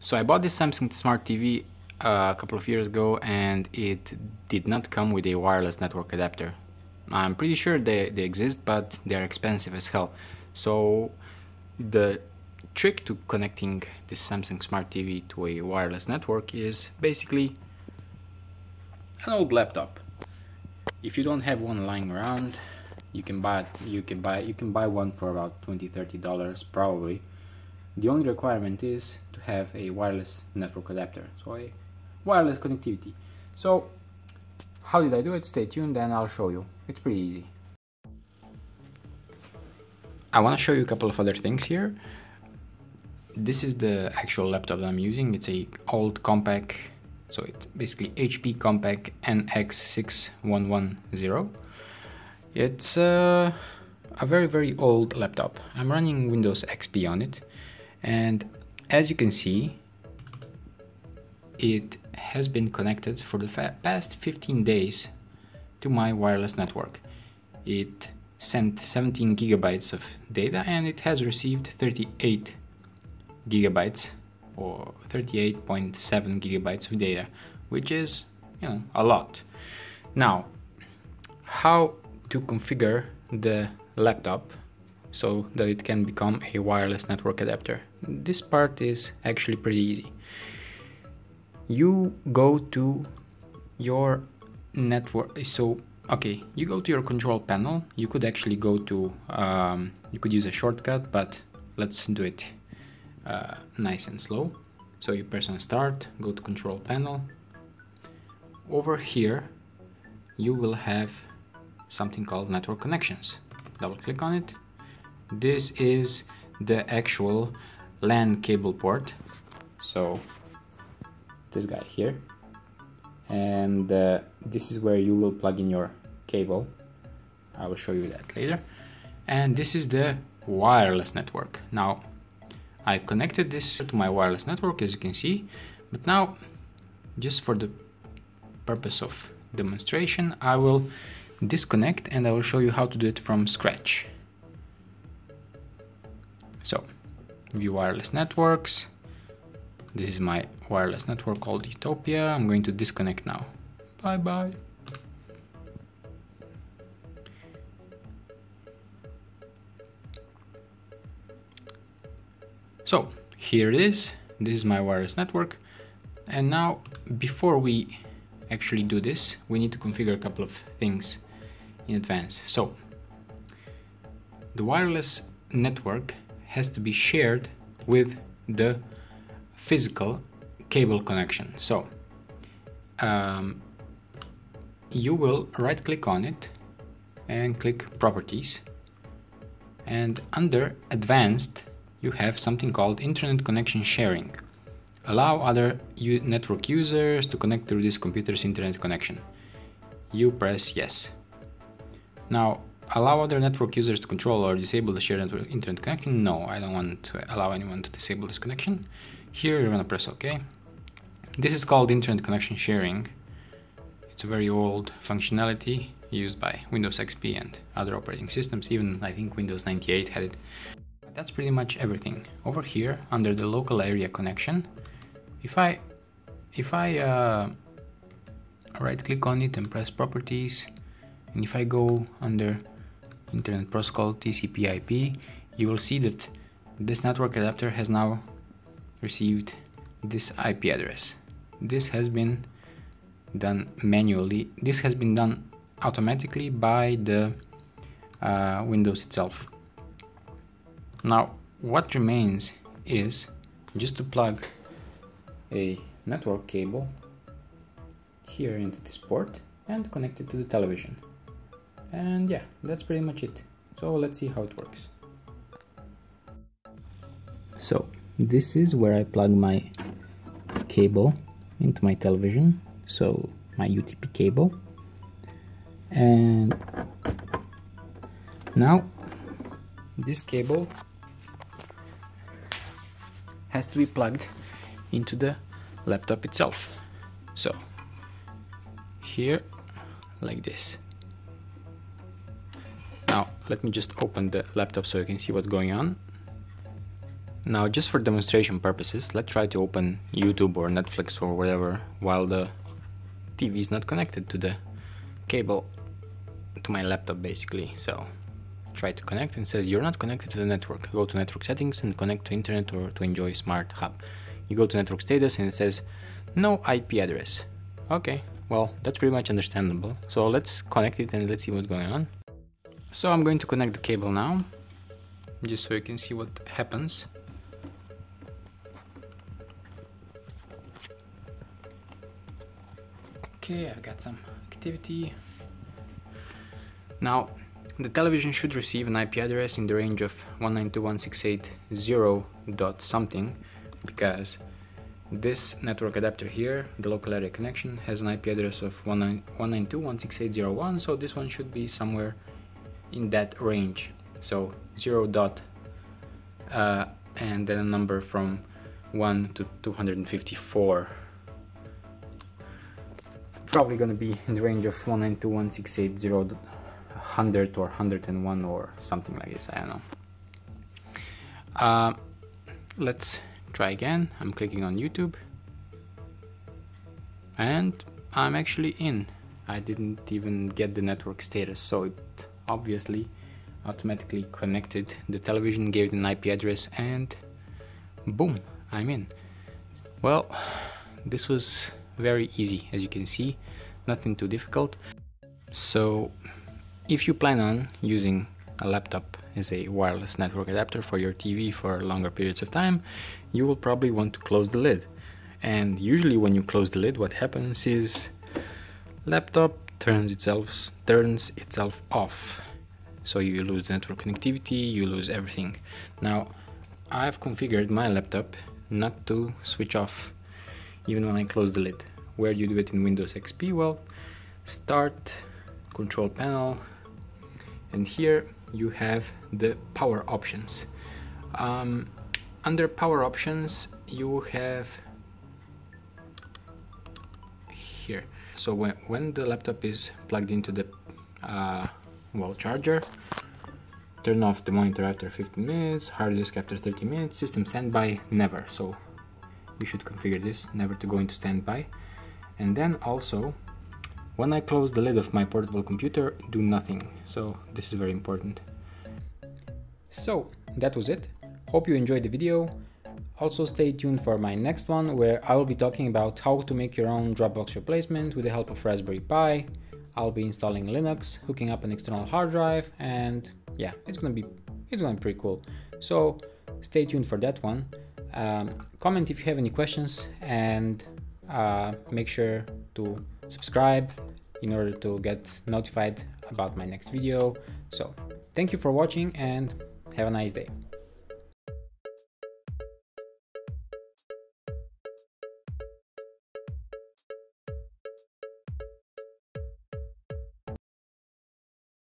So I bought this Samsung Smart TV a couple of years ago, and it did not come with a wireless network adapter. I'm pretty sure they exist, but they're expensive as hell. So the trick to connecting this Samsung Smart TV to a wireless network is basically an old laptop. If you don't have one lying around, you can buy one for about $20–$30 probably. The only requirement is to have a wireless network adapter, so a wireless connectivity. So how did I do it? Stay tuned and I'll show you. It's pretty easy. I want to show you a couple of other things here. This is the actual laptop that I'm using. It's an old Compaq, so it's basically HP Compaq NX6110. It's a very old laptop. I'm running Windows XP on it, and as you can see, it has been connected for the past 15 days to my wireless network. It sent 17 gigabytes of data, and it has received 38 gigabytes or 38.7 gigabytes of data, which is, you know, a lot. Now, how to configure the laptop so that it can become a wireless network adapter? This part is actually pretty easy. You go to your network, so okay, you go to your control panel. You could actually go to, you could use a shortcut, but let's do it nice and slow. So you press on start, go to control panel. Over here, you will have something called network connections. Double click on it. This is the actual LAN cable port. So this guy here, and this is where you will plug in your cable. I will show you that later. And this is the wireless network. Now I connected this to my wireless network, as you can see, but now just for the purpose of demonstration, I will disconnect and I will show you how to do it from scratch. So view wireless networks. This is my wireless network called Utopia. I'm going to disconnect now. Bye-bye. So here it is. This is my wireless network. And now, before we actually do this, we need to configure a couple of things in advance. So the wireless network has to be shared with the physical cable connection. So you will right click on it and click properties, and under advanced you have something called internet connection sharing. Allow other network users to connect through this computer's internet connection. You press yes. Now allow other network users to control or disable the shared network internet connection. No, I don't want to allow anyone to disable this connection. Here you're gonna press OK. This is called internet connection sharing. It's a very old functionality used by Windows XP and other operating systems. Even I think Windows 98 had it. But that's pretty much everything. Over here under the local area connection, if I right click on it and press properties, and if I go under Internet Protocol TCP/IP, you will see that this network adapter has now received this IP address. This has been done manually. This has been done automatically by the Windows itself. Now what remains is just to plug a network cable here into this port and connect it to the television. And yeah, that's pretty much it. So let's see how it works. So this is where I plug my cable into my television, so my UTP cable. And now this cable has to be plugged into the laptop itself. So here, like this. Now let me just open the laptop so you can see what's going on. Now, just for demonstration purposes, let's try to open YouTube or Netflix or whatever while the TV is not connected to the cable to my laptop, basically. So try to connect and says you're not connected to the network. Go to network settings and connect to internet or to enjoy smart hub. You go to network status and it says no IP address. Okay, well, that's pretty much understandable. So let's connect it and let's see what's going on. So I'm going to connect the cable now, just so you can see what happens. Okay, I've got some activity. Now, the television should receive an IP address in the range of 192.168.0.something, because this network adapter here, the local area connection, has an IP address of 192.168.0.1, so this one should be somewhere in that range. So 0. And then a number from 1 to 254. Probably gonna be in the range of 192.168.0.100 or 101 or something like this, I don't know. Let's try again. I'm clicking on YouTube and I'm actually in. I didn't even get the network status, so it obviously automatically connected the television, gave it an IP address, and boom, I'm in. Well, this was very easy, as you can see, nothing too difficult. So if you plan on using a laptop as a wireless network adapter for your TV for longer periods of time, you will probably want to close the lid. And usually when you close the lid, what happens is laptop turns itself off. So you lose network connectivity, you lose everything. Now, I've configured my laptop not to switch off even when I close the lid. Where do you do it in Windows XP? Well, Start, Control Panel, and here you have the power options. Under power options, you have here. So when the laptop is plugged into the wall charger, turn off the monitor after 15 minutes, hard disk after 30 minutes, system standby, never. So you should configure this, never to go into standby. And then also, when I close the lid of my portable computer, do nothing. So this is very important. So that was it. Hope you enjoyed the video. Also stay tuned for my next one, where I will be talking about how to make your own Dropbox replacement with the help of Raspberry Pi. I'll be installing Linux, hooking up an external hard drive, and yeah, it's gonna be pretty cool. So stay tuned for that one. Comment if you have any questions, and make sure to subscribe in order to get notified about my next video. So thank you for watching and have a nice day.